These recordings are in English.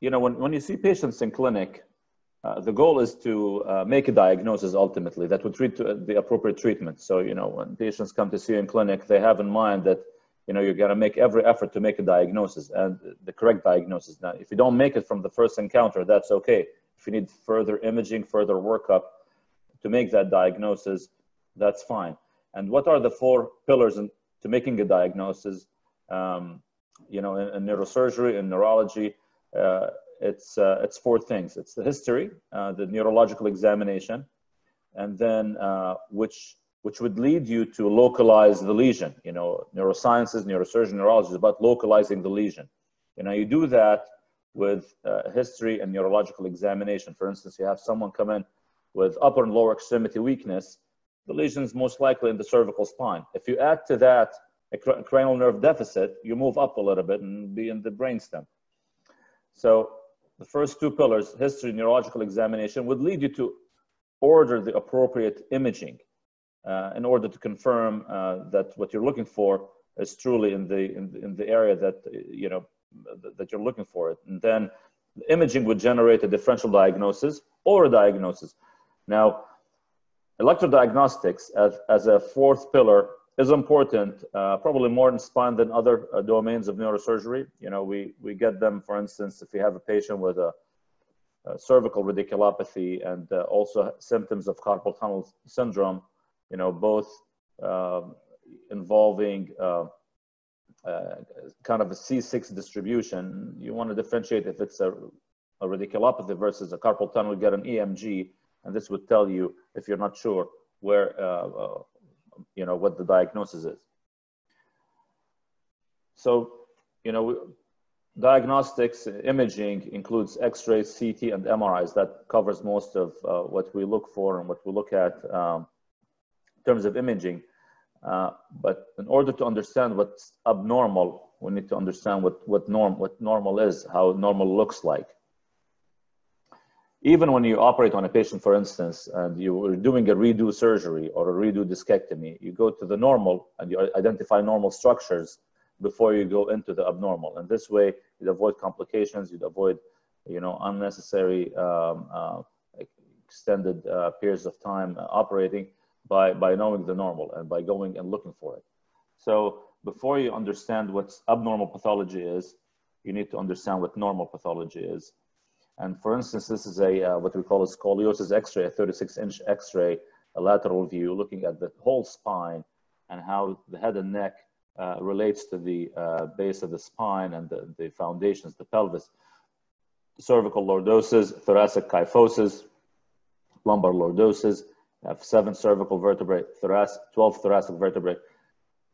you know, when you see patients in clinic, the goal is to make a diagnosis ultimately that would treat the appropriate treatment. So, you know, when patients come to see you in clinic, they have in mind that, you know, you're going to make every effort to make a diagnosis and the correct diagnosis. Now, if you don't make it from the first encounter, that's okay. If you need further imaging, further workup to make that diagnosis, that's fine. And what are the four pillars to making a diagnosis? You know, in neurosurgery, in neurology, it's four things. It's the history, the neurological examination, and then which would lead you to localize the lesion. You know, neurosciences, neurosurgery, neurology is about localizing the lesion. You know, you do that with history and neurological examination. For instance, you have someone come in with upper and lower extremity weakness. The lesion is most likely in the cervical spine. If you add to that a cranial nerve deficit, you move up a little bit and be in the brainstem. So the first two pillars, history, neurological examination, would lead you to order the appropriate imaging in order to confirm that what you're looking for is truly in the area that, you know, that you're looking for it. And then the imaging would generate a differential diagnosis or a diagnosis. Now, electrodiagnostics as a fourth pillar is important, probably more in spine than other domains of neurosurgery. You know, we get them, for instance, if you have a patient with a cervical radiculopathy and also symptoms of carpal tunnel syndrome, you know, both involving kind of a C6 distribution. You want to differentiate if it's a radiculopathy versus a carpal tunnel, get an EMG, and this would tell you, if you're not sure, where, you know, what the diagnosis is. So, you know, diagnostics, imaging includes x-rays, CT, and MRIs. That covers most of what we look for and what we look at in terms of imaging. But in order to understand what's abnormal, we need to understand what normal is, how normal looks like. Even when you operate on a patient, for instance, and you're doing a redo surgery or a redo discectomy, you go to the normal and you identify normal structures before you go into the abnormal. And this way, you'd avoid complications, you'd avoid, you know, unnecessary extended periods of time operating by knowing the normal and by going and looking for it. So before you understand what abnormal pathology is, you need to understand what normal pathology is. And for instance, this is a what we call a scoliosis X-ray, a 36-inch X-ray, a lateral view, looking at the whole spine and how the head and neck relates to the base of the spine and the foundations, the pelvis, cervical lordosis, thoracic kyphosis, lumbar lordosis. You have 7 cervical vertebrae, 12 thoracic vertebrae,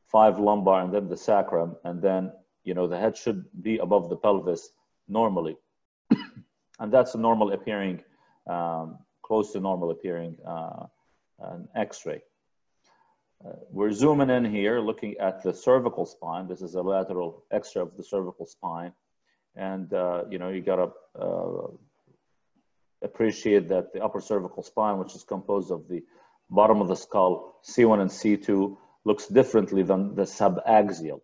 5 lumbar, and then the sacrum. And then, you know, the head should be above the pelvis normally. And that's a normal appearing, close to normal appearing an X-ray. We're zooming in here, looking at the cervical spine. This is a lateral X-ray of the cervical spine. And, you know, you gotta appreciate that the upper cervical spine, which is composed of the bottom of the skull, C1 and C2, looks differently than the subaxial.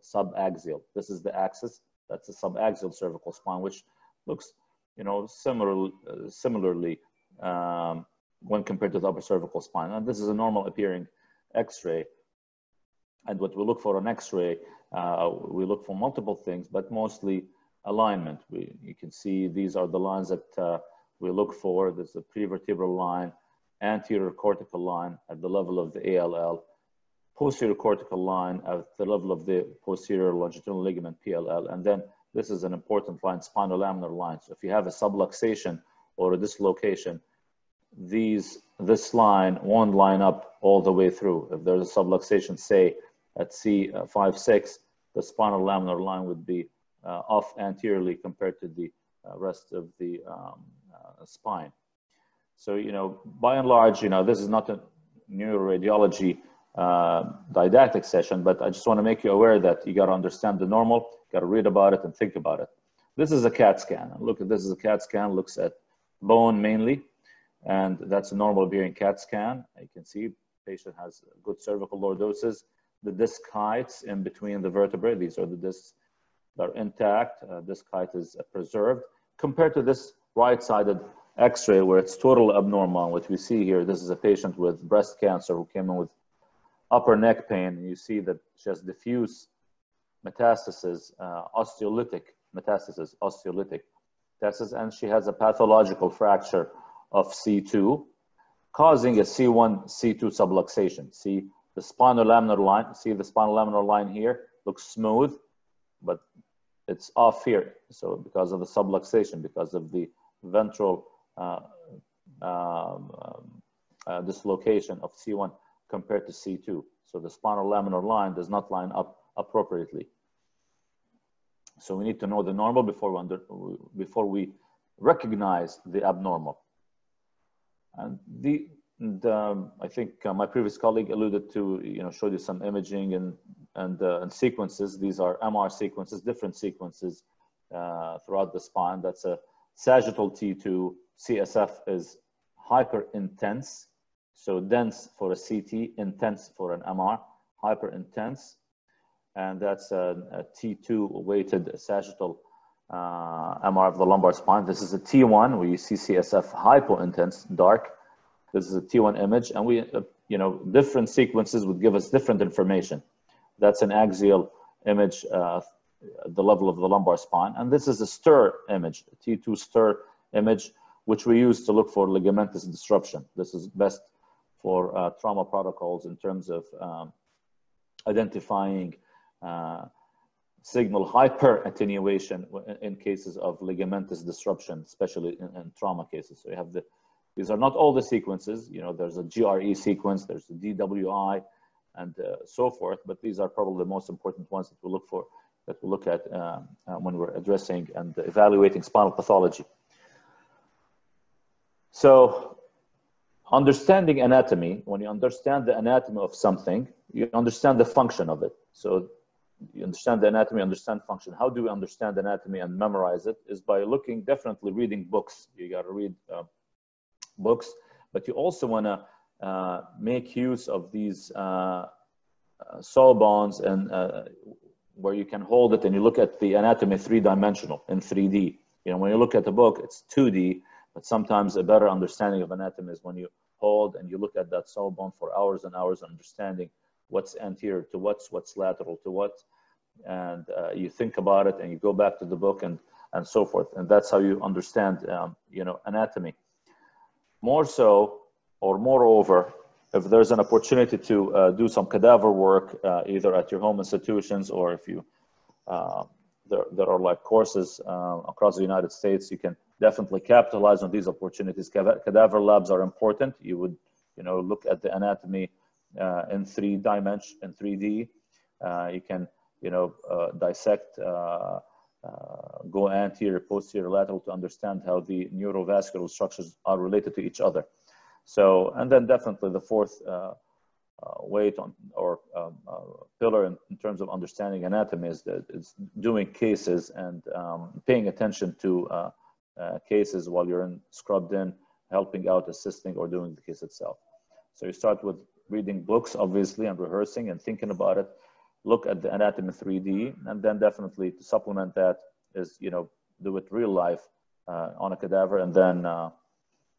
This is the axis. That's the subaxial cervical spine, which looks, you know, similarly when compared to the upper cervical spine. And this is a normal appearing X-ray. And what we look for on X-ray, we look for multiple things, but mostly alignment. You can see these are the lines that we look for. There's the prevertebral line, anterior cortical line at the level of the ALL, posterior cortical line at the level of the posterior longitudinal ligament, PLL, and then this is an important line, spinolaminar line. So if you have a subluxation or a dislocation, this line won't line up all the way through. If there's a subluxation, say at C5-6, the spinolaminar line would be off anteriorly compared to the rest of the spine. So, you know, by and large, you know, this is not a neuroradiology didactic session, but I just want to make you aware that you got to understand the normal, got to read about it and think about it. This is a CAT scan. Look, this is a CAT scan, looks at bone mainly, and that's a normal appearing CAT scan. You can see patient has good cervical lordosis. The disc heights in between the vertebrae, these are the discs that are intact. Disc height is preserved. compared to this right-sided x-ray where it's total abnormal, which we see here. This is a patient with breast cancer who came in with upper neck pain. You see that she has diffuse metastasis, osteolytic metastasis, and she has a pathological fracture of C2, causing a C1, C2 subluxation. See the spinolaminar line, here looks smooth, but it's off here. So because of the subluxation, because of the ventral dislocation of C1 compared to C2. So the spinolaminar line does not line up appropriately. So we need to know the normal before we, recognize the abnormal. And I think my previous colleague alluded to, showed you some imaging and sequences. These are MR sequences, different sequences throughout the spine. That's a sagittal T2. CSF is hyperintense, so dense for a CT, intense for an MR, hyperintense. And that's a T2 weighted sagittal MR of the lumbar spine. This is a T1 where you see CSF hypointense, dark. This is a T1 image, and we, different sequences would give us different information. That's an axial image at the level of the lumbar spine. And this is a STIR image, a T2 STIR image, which we use to look for ligamentous disruption. This is best for trauma protocols in terms of identifying signal hyper-attenuation in cases of ligamentous disruption, especially in trauma cases. So you have the, these are not all the sequences, there's a GRE sequence, there's a DWI, and so forth, but these are probably the most important ones that we'll look for, that we'll look at when we're addressing and evaluating spinal pathology. So understanding anatomy, when you understand the anatomy of something, you understand the function of it. So you understand the anatomy, understand function. How do we understand anatomy and memorize it? Is by looking, definitely reading books. You got to read books, but you also want to make use of these sawbones and where you can hold it and you look at the anatomy three-dimensional in 3D. When you look at the book, it's 2D, but sometimes a better understanding of anatomy is when you hold and you look at that sawbone for hours and hours, understanding what's anterior to what's lateral to what, and you think about it and you go back to the book and so forth. And that's how you understand, anatomy. More so, or moreover, if there's an opportunity to do some cadaver work, either at your home institutions or if you, there are like courses across the United States, you can definitely capitalize on these opportunities. Cadaver labs are important. You would, look at the anatomy in three dimensions, in 3D. You can, dissect, go anterior, posterior, lateral to understand how the neurovascular structures are related to each other. So, and then definitely the fourth weight on, or pillar in terms of understanding anatomy is that it's doing cases and paying attention to cases while you're scrubbed in, helping out, assisting, or doing the case itself. So you start with reading books, obviously, and rehearsing and thinking about it. Look at the anatomy 3D, and then definitely to supplement that is, do it real life on a cadaver, and then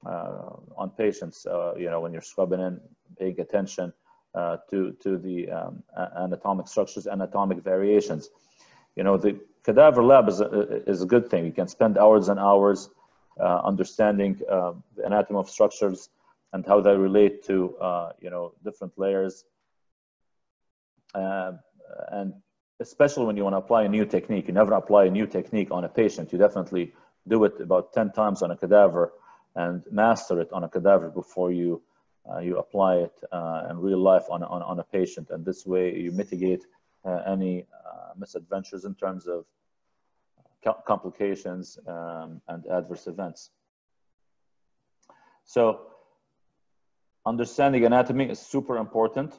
on patients, when you're scrubbing in, paying attention to the anatomic structures, anatomic variations. The cadaver lab is a good thing. You can spend hours and hours understanding the anatomy of structures and how they relate to, different layers. And especially when you want to apply a new technique, you never apply a new technique on a patient. You definitely do it about 10 times on a cadaver and master it on a cadaver before you you apply it in real life on a patient. And this way you mitigate any misadventures in terms of complications and adverse events. So understanding anatomy is super important,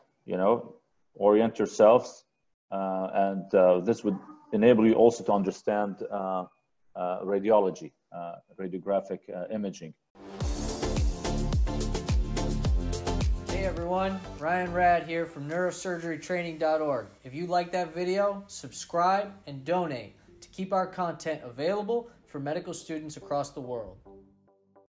orient yourselves, and this would enable you also to understand radiology, radiographic imaging. Hey everyone, Ryan Rad here from NeurosurgeryTraining.org. If you like that video, subscribe and donate to keep our content available for medical students across the world.